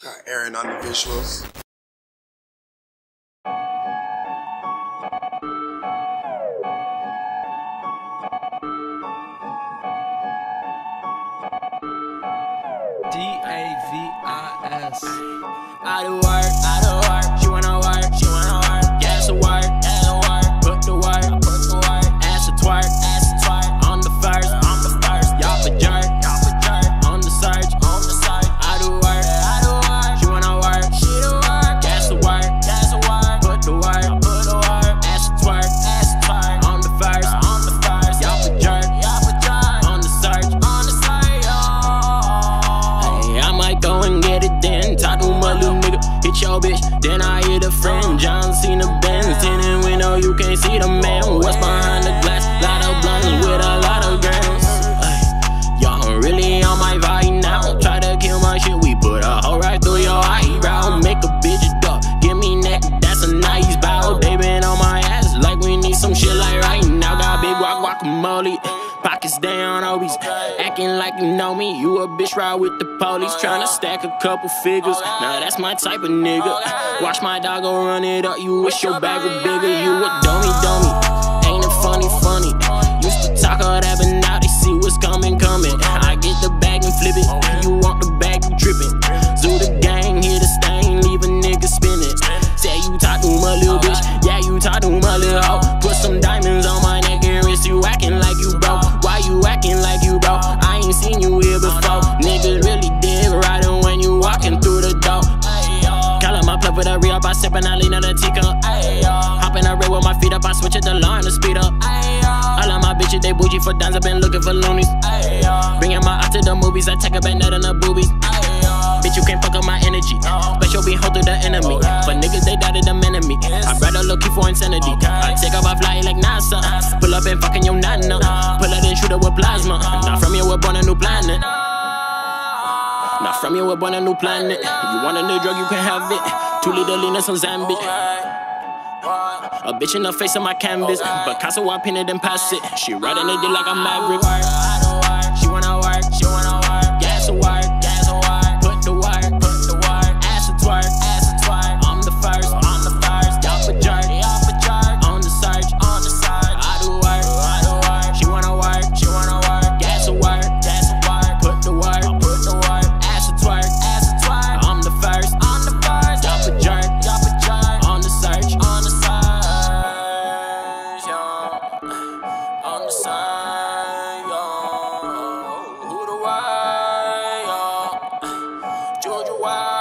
Got Aaron on the visuals. D-A-V-I-S. I do work, I do work. She wanna work, she wanna work. Get to work, get to work. Put to work, I put to work. Ass to twerk, ass to twerk. On the first, I'm the first. Y'all for jerk, y'all for jerk. On the search, on the search. I do work, I do work. She wanna work, she do work. Get to work, get to work. Put to work, I put to work. Ass to twerk, ass to twerk. On the first, on the first. Y'all for jerk, y'all for jerk. On the search, on the search. Oh. Hey, I might go and get it then. Talk to my little nigga, hit your bitch. Then I hit a friend, John Cena Benz. In the window, you can't see the man. What's behind the glass? Lot of blunts with a lot of grams. Y'all really on my vibe now. Try to kill my shit, we put a hole right through your eyebrow. Make a bitch duck, give me neck, that's a nice bow. They been on my ass like we need some shit like right now. Got big guacamole, pockets down always. Acting like you know me, you a bitch ride with the police. Tryna stack a couple figures, now that's my type of nigga. Watch my dog go run it up, you wish your bag was bigger. You a dummy dummy, ain't it funny funny. Used to talk all that but now they see what's coming coming. I get the bag and flip it, you want the bag, you trippin'. Zoo the gang, hit the stain, leave a nigga spinning. Say you talk to my little bitch, yeah you talk to my little hoe. Put some diamonds on my neck and wrist, you actin' like you broke. Why you actin' like you broke? I ain't seen you here before. Niggas really dig riding when you walkin' through the door. Call up my plug with a re-up, I sip and I lean on the teacup. Hop in a red with my feet up, I switch it to line to speed up. All of my bitches, they bougie for dimes, I've been looking for loonies. Bringing my eye to the movies, I take a bad nut in the boobies. Bitch, you can't fuck up my energy, but you'll be hold through the enemy. For niggas, they doubted them enemy. I'd rather look you for insanity. I take off, I fly like NASA. Pull up and fucking your nana. Pull out and shoot up with plasma. Not from here, we're born a new planet. Not from here, we're born a new planet. If you want a new drug, you can have it. 2 liter lean and some Zambic. A bitch in the face of my canvas, but Picasso I painted and pass it. She riding it like a maverick. I do work, she wanna work, she wanna work. Gas to work, gas to work. Put to work, put to work. Ass to twerk, ass to twerk. I'm the first, y'all for jerk, on the search, I do work, she wanna work, she wanna work. Gas to work, gas to work. Put to work, put to work. Ass to twerk, ass to twerk. I'm the first, y'all for jerk, on the search. Wow.